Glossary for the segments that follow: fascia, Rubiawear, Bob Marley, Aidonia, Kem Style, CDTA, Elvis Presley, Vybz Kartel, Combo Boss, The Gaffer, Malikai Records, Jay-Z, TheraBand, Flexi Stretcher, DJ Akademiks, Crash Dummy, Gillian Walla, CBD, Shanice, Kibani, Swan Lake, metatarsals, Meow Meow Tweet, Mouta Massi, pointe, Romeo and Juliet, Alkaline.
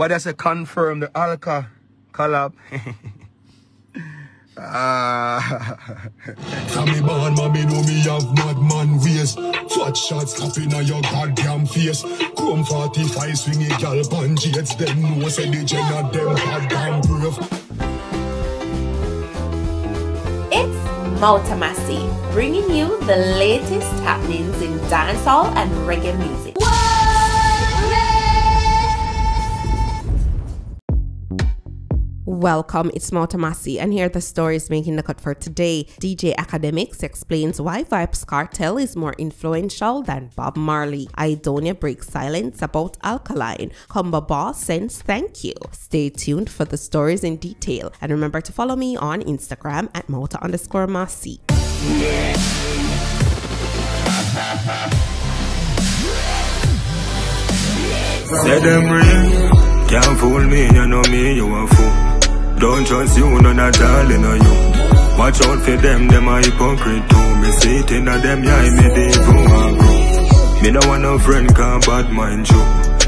But that's a confirm the Alka collab. Tommy born, mommy know me have madman waist. Fat shots clapping on your goddamn face. Chrome 45 swingy gal punjates. Them know say the gen of them goddamn brave. It's Mouta Massi bringing you the latest happenings in dancehall and reggae music. Welcome, it's Mouta Massi, and here are the stories making the cut for today. DJ Akademiks explains why Vybz Kartel is more influential than Bob Marley. Aidonia breaks silence about Alkaline. Combo Boss sends thank you. Stay tuned for the stories in detail, and remember to follow me on Instagram at Mouta_Massi. Say them real, can't fool me, you know me, you a fool. Don't trust you, none at all, in a you. Watch out for them a hypocrite too. Me see it in a them, yeah, me dey go and grow. Me no want no friend, can't bad mind you.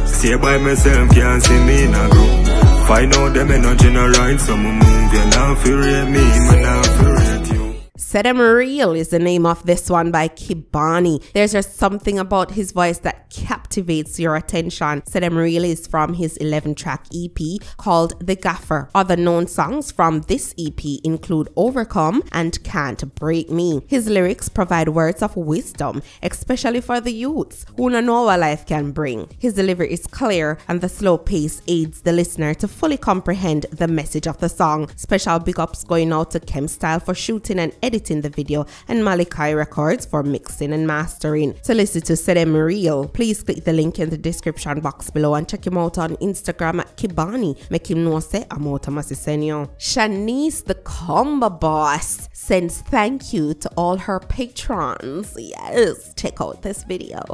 Stay by myself, can't see me in a group. Find out them energy in a right, so me move. You not fear me, me not fear you. Said I'm Real is the name of this one by Kibani. There's just something about his voice that captivates your attention. Said I'm Real is from his 11-track EP called The Gaffer. Other known songs from this EP include Overcome and Can't Break Me. His lyrics provide words of wisdom, especially for the youths who don't know what life can bring. His delivery is clear and the slow pace aids the listener to fully comprehend the message of the song. Special big ups going out to Kem Style for shooting and editing the video, and Malikai Records for mixing and mastering. To listen to Said I'm Real, please click the link in the description box below and check him out on Instagram at Kibani. Make him know say I'm Mouta Massi Senyo. Shanice the Combo Boss sends thank you to all her patrons. Yes, check out this video.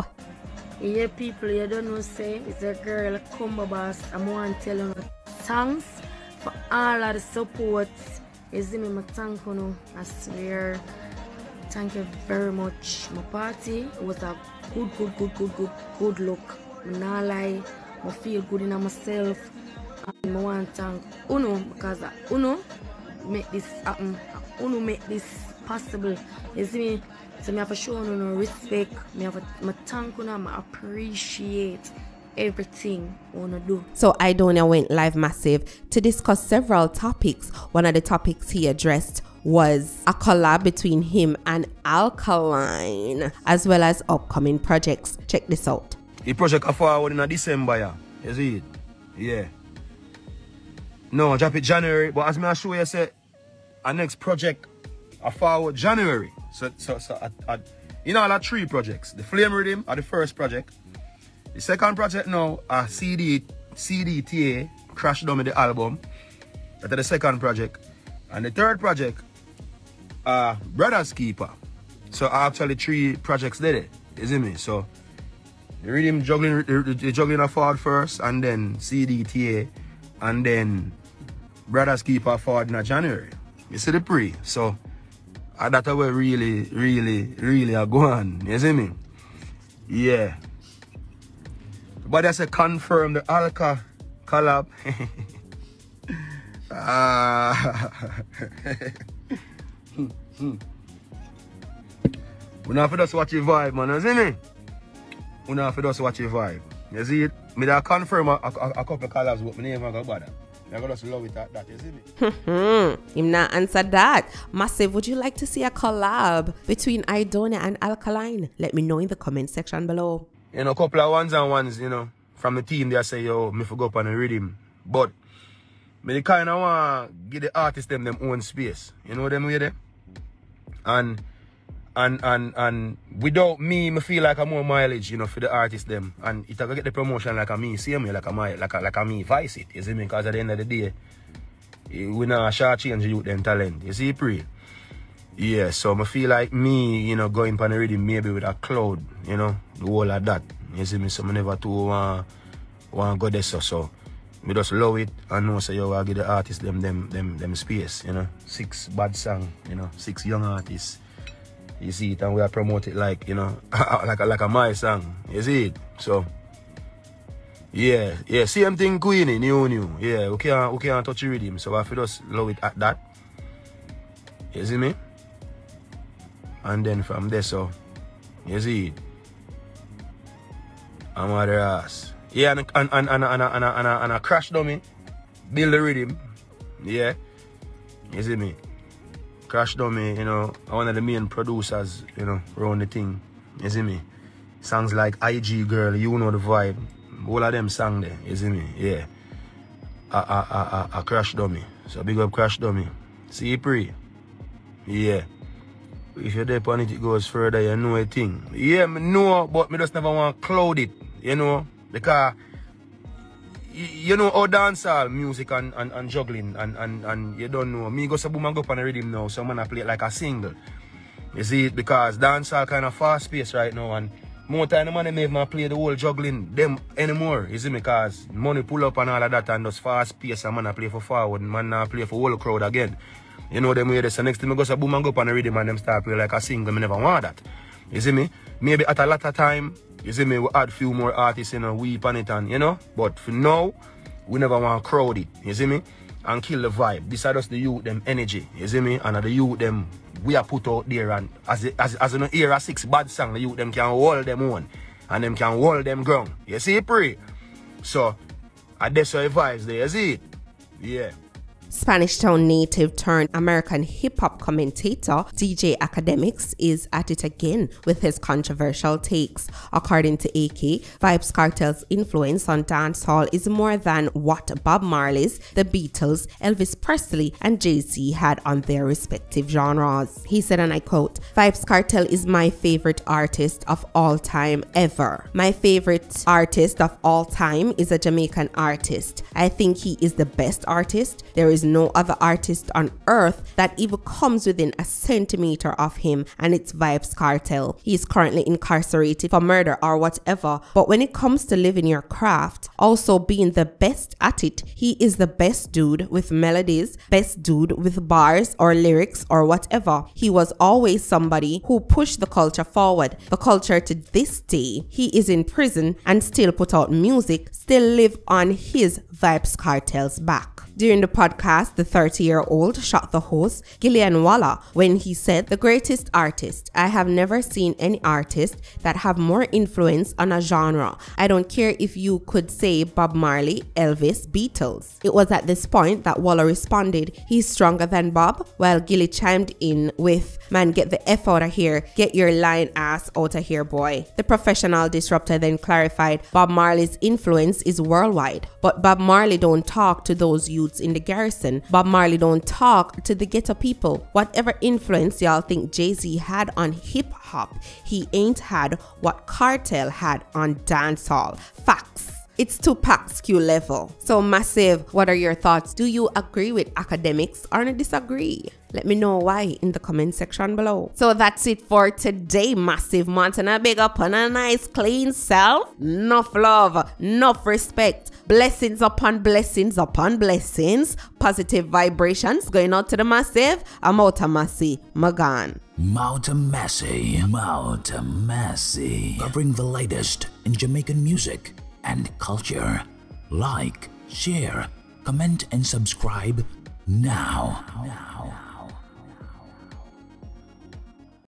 Yeah, people, you don't know say it's a girl Combo Boss. I'm going to tell you thanks for all of the support. Is me my thank you, I swear. Thank you very much. My party was a good look. I'm not lie. I feel good in myself. And I want to thank Uno because Uno make this happen. Uno make this possible. You see me? So I have to show Uno respect. I thank you, I appreciate everything wanna do. So Aidonia went live massive to discuss several topics. One of the topics he addressed was a collab between him and Alkaline, as well as upcoming projects. Check this out. The project I forward in December, yeah. You see it? Yeah. No, drop it January. But as me I show you say, our next project I forward January. So you know, I have 3 projects. The Flame Rhythm are the first project. The second project now, CDTA, Crash Dummy the album. That's the second project. And the third project, Brothers Keeper. So actually 3 projects did it, you see me? So the rhythm juggling, a forward first, and then CDTA, and then Brothers Keeper forward in January. You see the pre? So that's where really are going, you see me? Yeah. But that's a confirm the Alka collab. We not for just watch your vibe, man, you see me? We not for just watch your vibe. You see it? Me that confirm a couple of collabs, but my name ain't gonna bother. I just love it at that, you see me? Him not answer that. Massive, would you like to see a collab between Aidonia and Alkaline? Let me know in the comment section below. You know, a couple of ones, you know, from the team, they say, yo, me forgot on the rhythm. But, me kind of want to give the artists them own space. You know them way there? And without me, me feel like I'm more mileage, you know, for the artists them. And it will get the promotion like a me, see me, like a me vice it, you see me? Because at the end of the day, we not shortchange the youth them talent. You see, pre? Yeah, so I feel like me, you know, going pan already maybe with a cloud, you know, the whole of that. You see me, so I never too want to go there, so me just love it and know so you give the artists them space, you know. 6 bad songs, you know, 6 young artists. You see it, and we are promote it like, you know, like a my song. You see it? So Yeah, yeah. Same thing Queenie, new. Yeah, we can't touch the rhythm, so I feel just love it at that. You see me? And then from there, so you see it. I'm at the ass. Yeah, and a Crash Dummy. Build the rhythm. Yeah. You see me? Crash Dummy, you know, one of the main producers, you know, around the thing. You see me? Songs like IG Girl, You Know the Vibe. All of them sang there, you see me? Yeah. A Crash Dummy. So big up Crash Dummy. See pre. Yeah. If you're there on it, it goes further, you know a thing. Yeah, me know, but me just never want to cloud it, you know? Because you know how dancehall music and juggling and you don't know. Me go to boom and go up on the rhythm now, so I'm gonna play it like a single. You see it? Because dancehall kind of fast paced right now, and more time the money make me play the whole juggling them anymore. You see me? Because money pull up and all of that and just fast paced, and man I play for forward, man I play for whole crowd again. You know them way there. So next time I go to boom and go up on the rhythm and them start play like a single. I never want that. You see me? Maybe at a later time, you see me, we add few more artists, you know, weep on it and, you know. But for now, we never want to crowd it, you see me? And kill the vibe. This is just the youth, them energy, you see me? And the youth, them, we are put out there. And as you know, hear a 6 bad song, the youth, them can hold them on. And them can hold them ground. You see, pre? So, that's how it vibes there, you see it? Yeah. Spanish Town native turned American hip-hop commentator DJ Akademiks is at it again with his controversial takes. According to AK, Vybz Kartel's influence on dancehall is more than what Bob Marley's, the Beatles, Elvis Presley and Jay-Z had on their respective genres. He said, and I quote, "Vybz Kartel is my favorite artist of all time ever. My favorite artist of all time is a Jamaican artist. I think he is the best artist. There is no other artist on earth that even comes within a centimeter of him, and it's Vybz Kartel. He is currently incarcerated for murder or whatever, but when it comes to living your craft, also being the best at it, he is the best dude with melodies, best dude with bars or lyrics or whatever. He was always somebody who pushed the culture forward, the culture to this day. He is in prison and still put out music, still live on his Vybz Kartel's back." During the podcast, the 30-year-old shot the host, Gillian Walla, when he said, "The greatest artist. I have never seen any artist that have more influence on a genre. I don't care if you could say Bob Marley, Elvis, Beatles." It was at this point that Walla responded, "He's stronger than Bob," while Gilly chimed in with, "Man, get the F out of here. Get your lying ass out of here, boy." The professional disruptor then clarified, "Bob Marley's influence is worldwide, but Bob Marley don't talk to those youths in the garrison. Bob Marley don't talk to the ghetto people. Whatever influence y'all think Jay-Z had on hip-hop, he ain't had what Kartel had on dancehall. Facts. It's Tupac's Q level." So massive, what are your thoughts? Do you agree with Akademiks or disagree? Let me know why in the comment section below. So that's it for today, massive Montana. Big up on a nice clean self. Enough love, enough respect. Blessings upon blessings upon blessings. Positive vibrations going out to the massive. I'm Mouta Massi. Magan. Mouta Massi. Mouta Massi. Covering the latest in Jamaican music and culture. Like, share, comment and subscribe now.